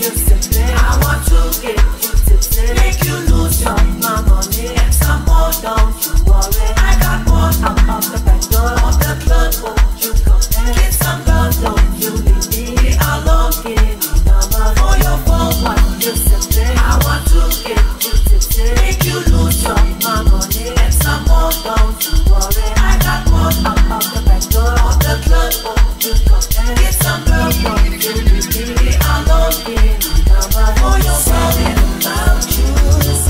I love being number one. Oh, you're sorry about you.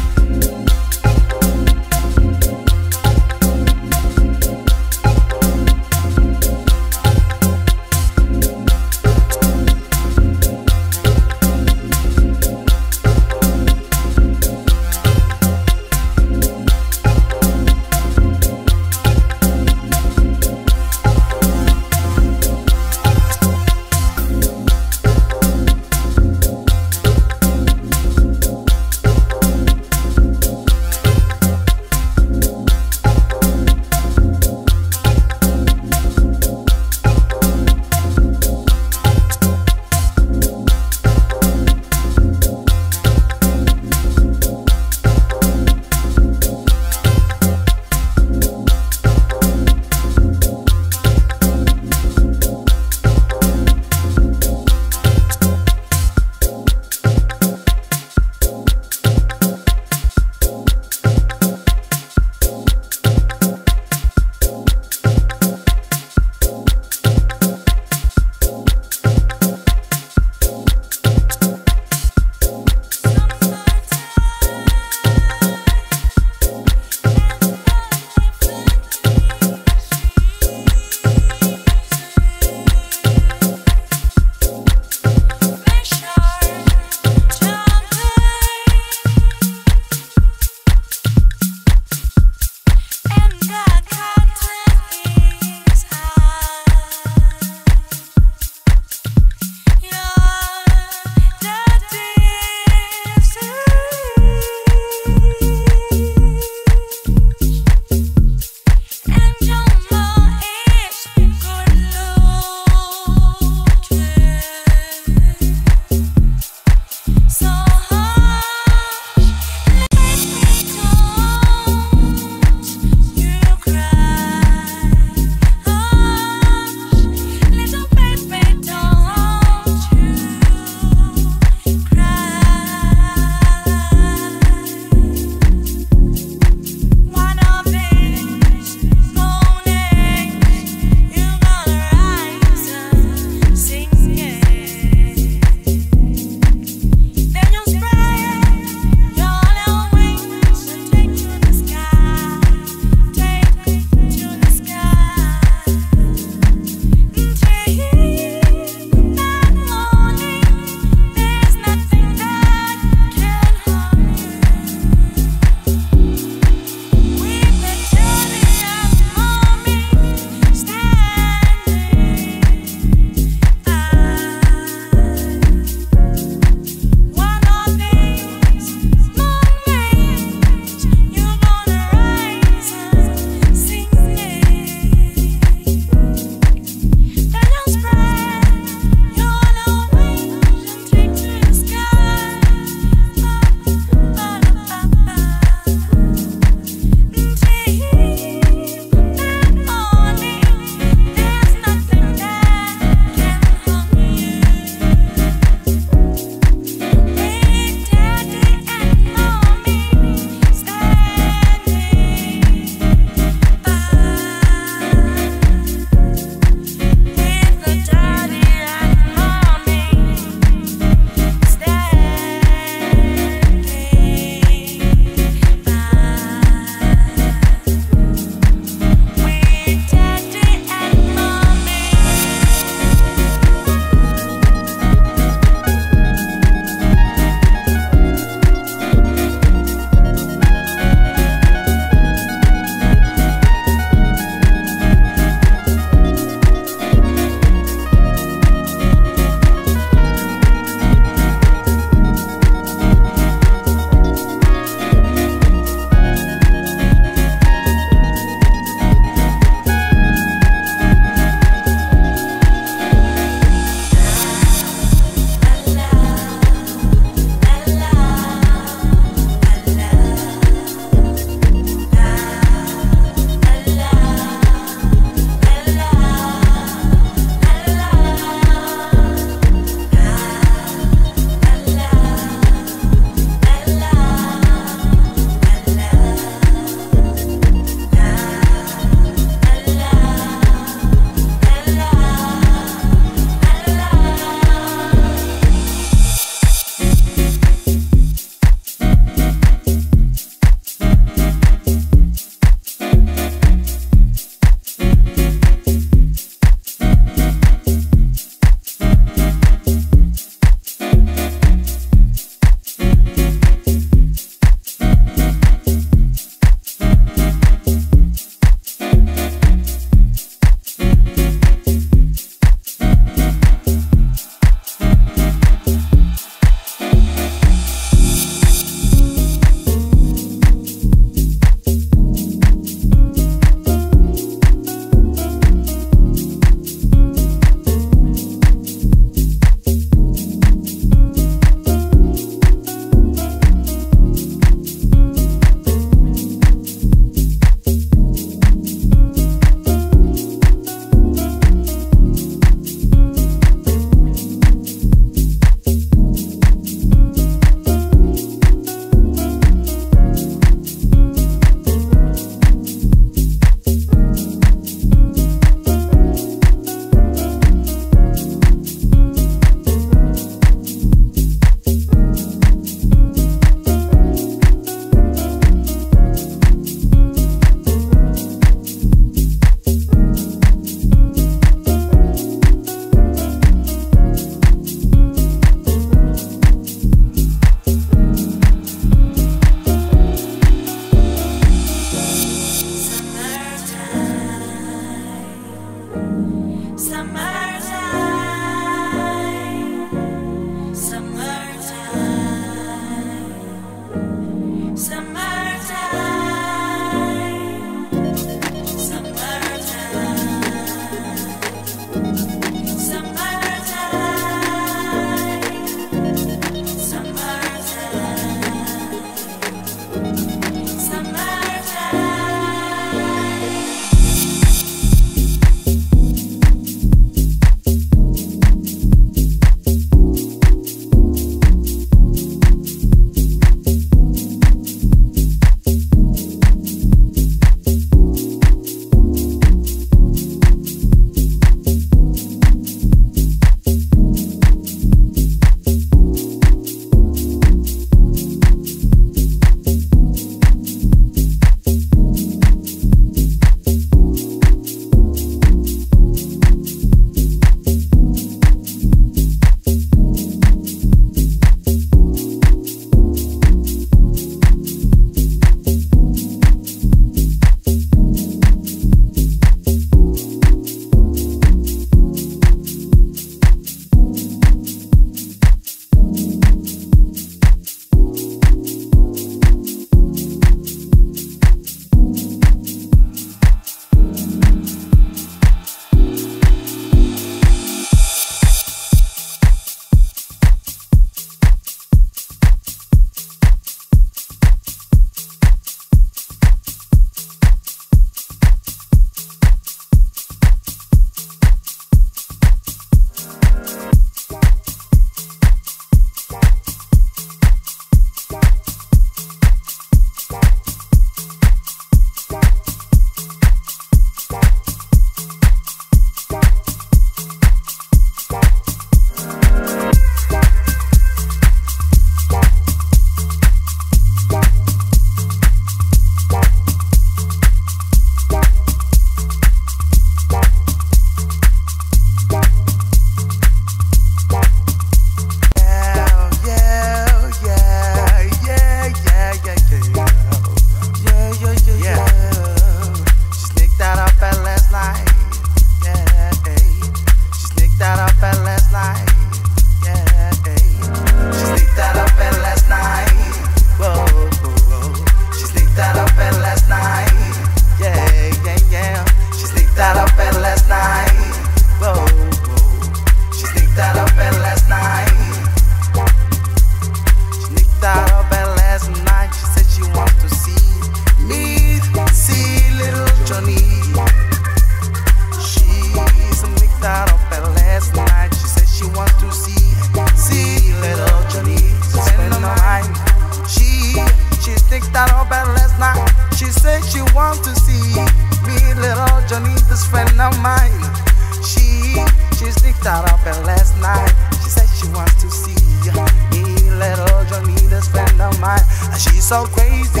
so crazy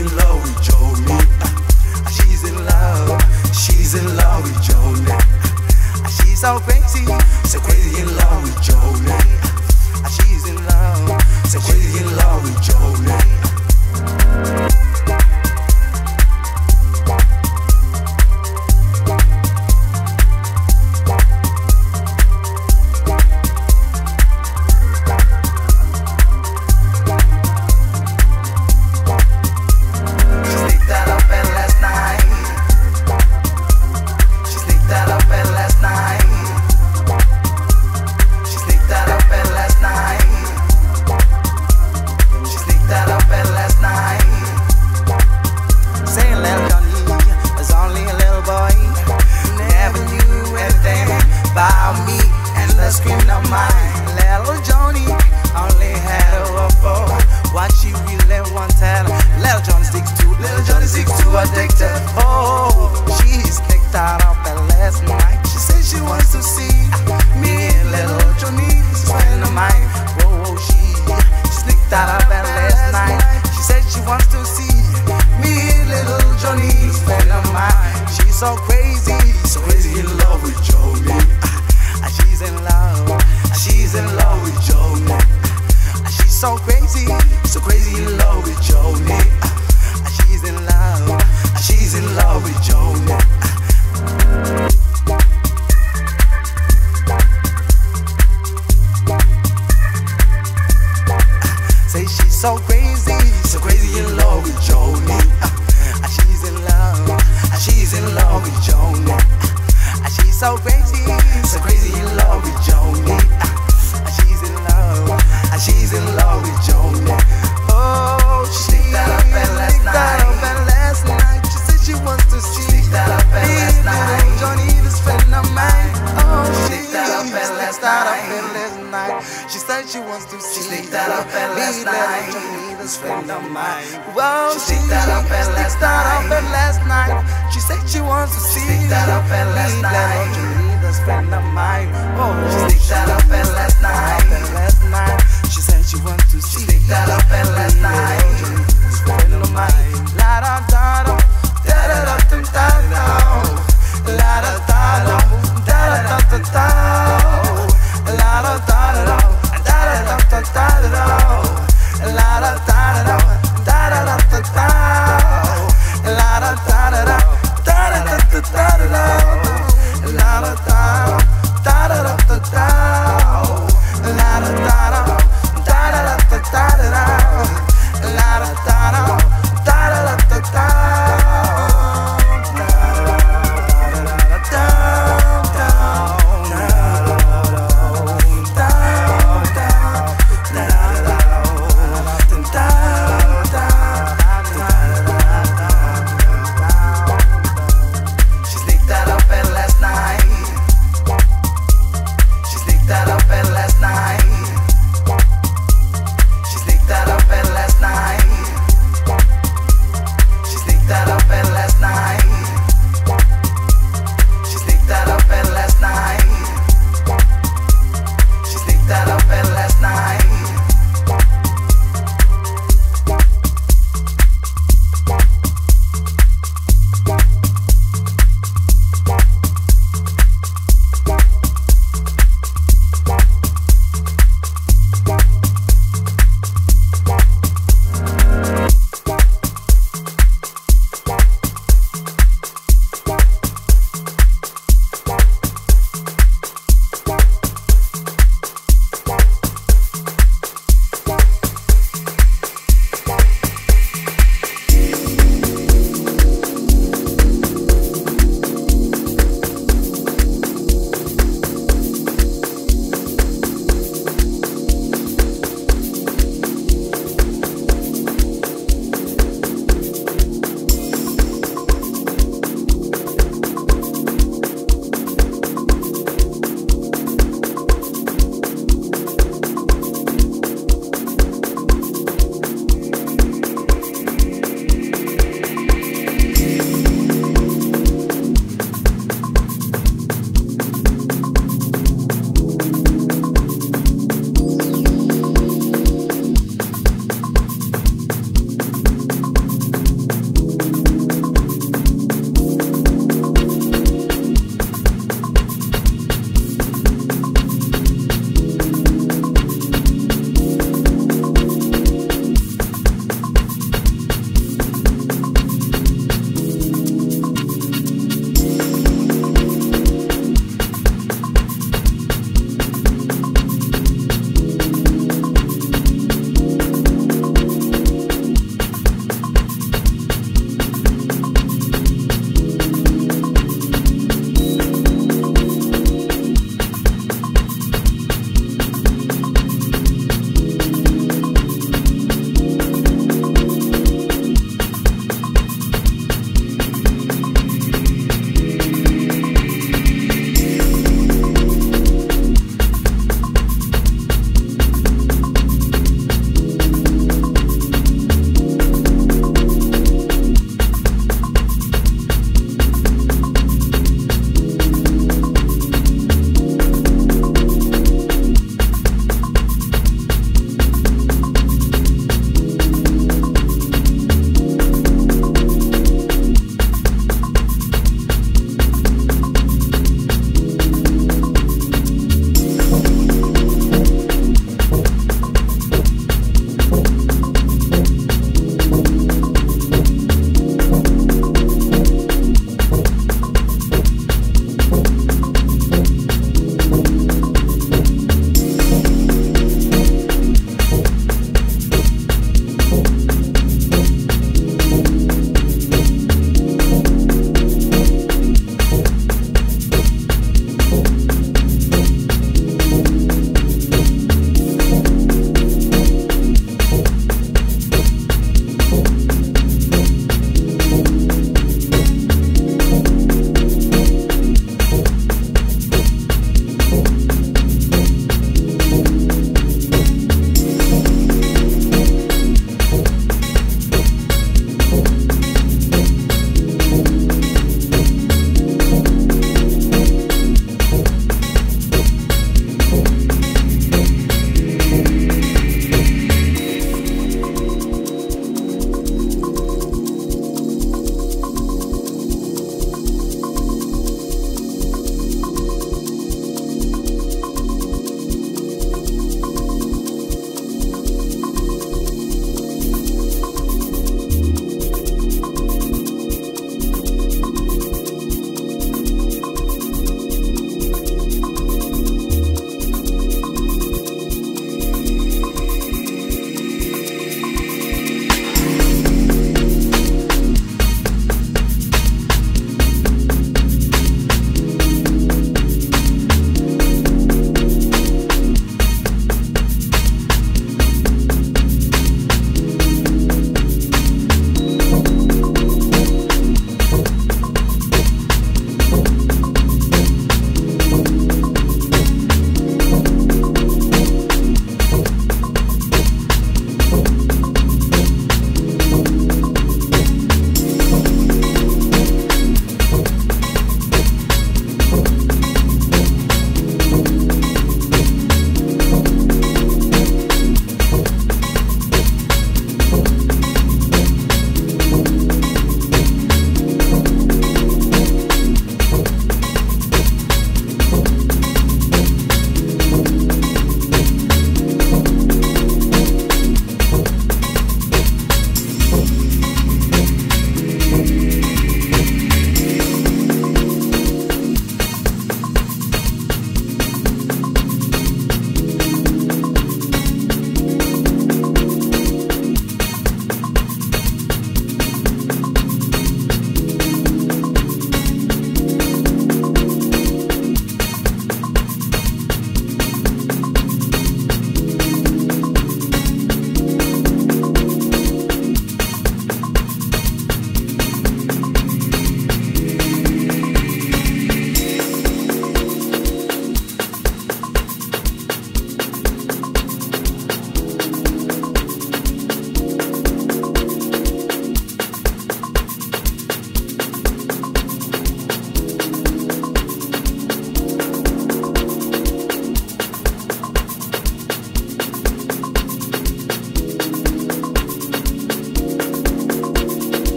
in love with Jolie. She's in love with Jolie. She's so crazy in love with Jolie. She's in love, so crazy in love with Jolie. Friend of mine, oh, she slicked that up and last night.